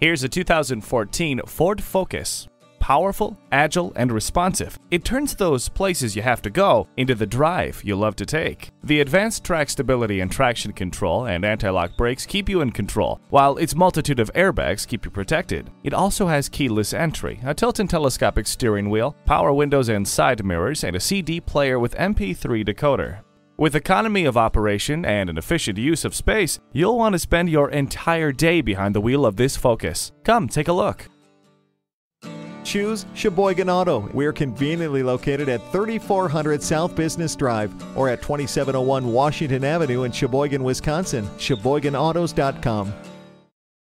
Here's a 2014 Ford Focus. Powerful, agile, and responsive, it turns those places you have to go into the drive you love to take. The advanced track stability and traction control and anti-lock brakes keep you in control, while its multitude of airbags keep you protected. It also has keyless entry, a tilt and telescopic steering wheel, power windows and side mirrors, and a CD player with MP3 decoder. With economy of operation and an efficient use of space, you'll want to spend your entire day behind the wheel of this Focus. Come take a look. Choose Sheboygan Auto. We're conveniently located at 3400 South Business Drive or at 2701 Washington Avenue in Sheboygan, Wisconsin. SheboyganAutos.com.